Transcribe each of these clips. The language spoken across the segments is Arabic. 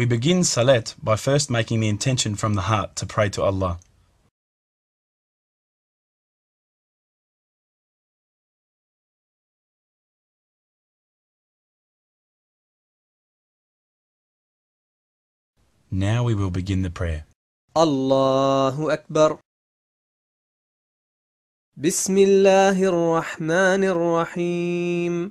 We begin Salat by first making the intention from the heart to pray to Allah. Now we will begin the prayer. Allahu Akbar. Bismillahirrahmanirrahim.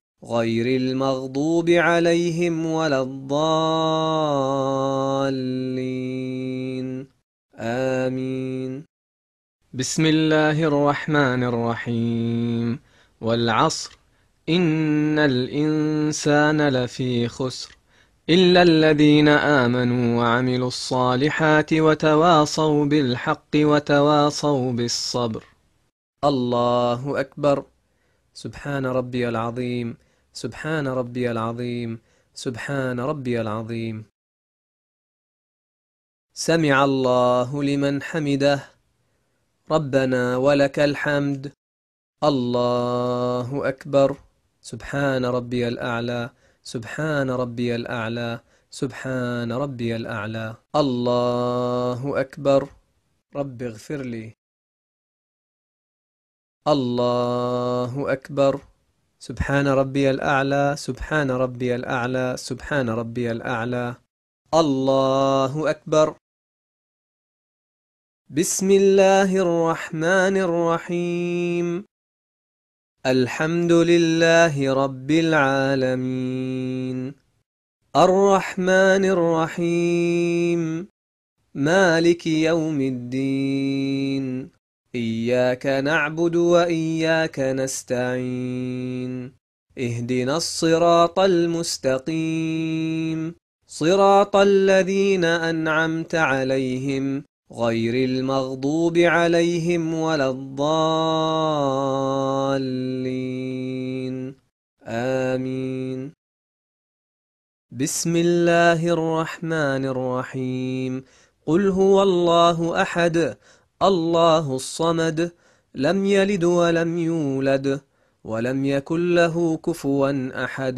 غير المغضوب عليهم ولا الضالين آمين. بسم الله الرحمن الرحيم. والعصر إن الإنسان لفي خسر إلا الذين آمنوا وعملوا الصالحات وتواصوا بالحق وتواصوا بالصبر. الله أكبر. سبحان ربي العظيم، سبحان ربي العظيم، سبحان ربي العظيم. سمع الله لمن حمده. ربنا ولك الحمد. الله أكبر. سبحان ربي الأعلى، سبحان ربي الأعلى، سبحان ربي الأعلى. الله أكبر. رب اغفر لي. الله أكبر. سبحان ربي الأعلى، سبحان ربي الأعلى، سبحان ربي الأعلى. الله أكبر. بسم الله الرحمن الرحيم. الحمد لله رب العالمين. الرحمن الرحيم. مالك يوم الدين. إياك نعبد وإياك نستعين. اهدنا الصراط المستقيم صراط الذين أنعمت عليهم غير المغضوب عليهم ولا الضالين آمين. بسم الله الرحمن الرحيم. قل هو الله أحد الله الصمد لم يلد ولم يولد ولم يكن له كفوا أحد.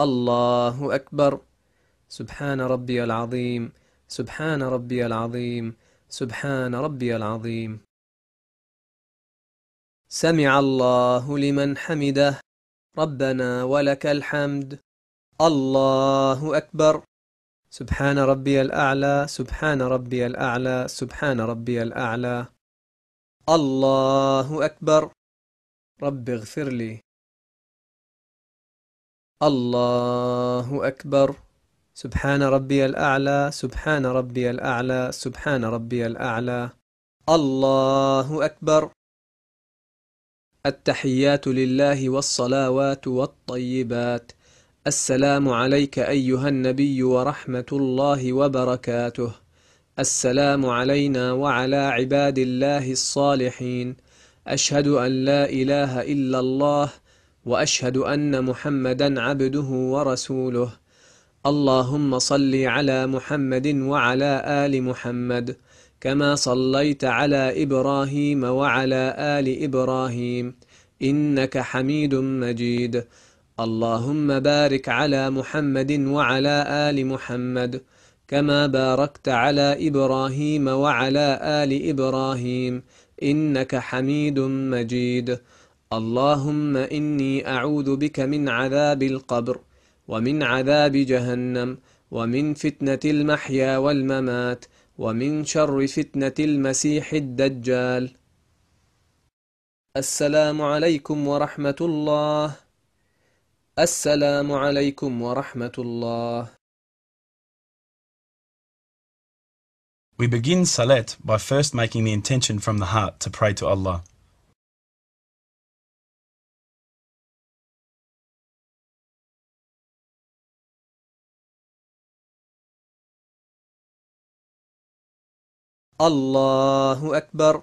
الله أكبر. سبحان ربي العظيم، سبحان ربي العظيم، سبحان ربي العظيم. سمع الله لمن حمده. ربنا ولك الحمد. الله أكبر. سبحان ربي الأعلى، سبحان ربي الأعلى، سبحان ربي الأعلى. الله أكبر. رب اغفر لي. الله أكبر. سبحان ربي الأعلى، سبحان ربي الأعلى، سبحان ربي الأعلى. الله أكبر. التحيات لله والصلوات والطيبات. السلام عليك أيها النبي ورحمة الله وبركاته. السلام علينا وعلى عباد الله الصالحين. أشهد أن لا إله إلا الله وأشهد أن محمدا عبده ورسوله. اللهم صل على محمد وعلى آل محمد كما صليت على إبراهيم وعلى آل إبراهيم إنك حميد مجيد. اللهم بارك على محمد وعلى آل محمد كما باركت على إبراهيم وعلى آل إبراهيم إنك حميد مجيد. اللهم إني أعوذ بك من عذاب القبر ومن عذاب جهنم ومن فتنة المحيا والممات ومن شر فتنة المسيح الدجال. السلام عليكم ورحمة الله. السلام عليكم ورحمة الله. We begin Salat by first making the intention from the heart to pray to Allah. الله أكبر.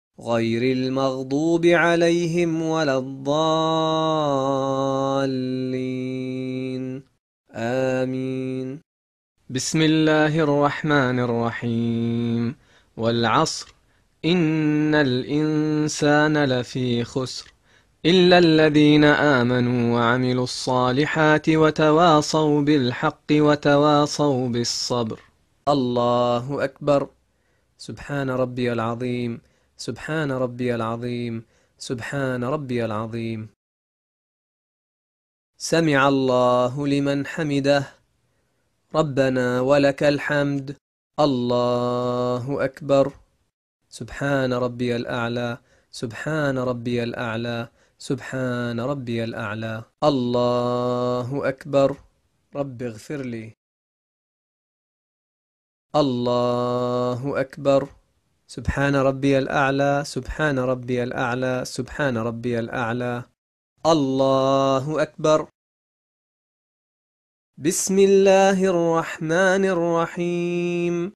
غير المغضوب عليهم ولا الضالين، آمين. بسم الله الرحمن الرحيم. والعصر إن الإنسان لفي خسر إلا الذين آمنوا وعملوا الصالحات وتواصوا بالحق وتواصوا بالصبر. الله أكبر. سبحان ربي العظيم، سبحان ربي العظيم، سبحان ربي العظيم. سمع الله لمن حمده، ربنا ولك الحمد. الله أكبر. سبحان ربي الأعلى، سبحان ربي الأعلى، سبحان ربي الأعلى. الله أكبر. رب اغفر لي. الله أكبر. سبحان ربي الأعلى، سبحان ربي الأعلى، سبحان ربي الأعلى. الله أكبر. بسم الله الرحمن الرحيم.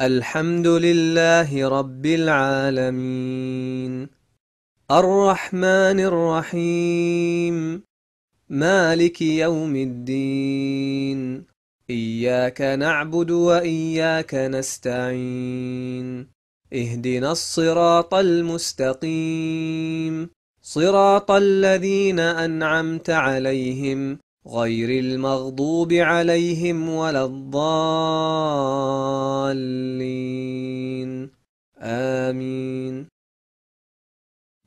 الحمد لله رب العالمين. الرحمن الرحيم. مالك يوم الدين. إياك نعبد وإياك نستعين. اهدنا الصراط المستقيم، صراط الذين أنعمت عليهم غير المغضوب عليهم ولا الضالين، آمين.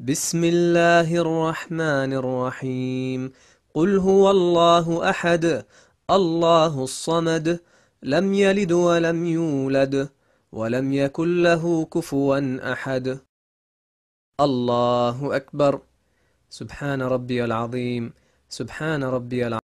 بسم الله الرحمن الرحيم. قل هو الله أحد، الله الصمد، لم يلد ولم يولد ولم يكن له كفوا أحد. الله أكبر. سبحان ربي العظيم، سبحان ربي العظيم.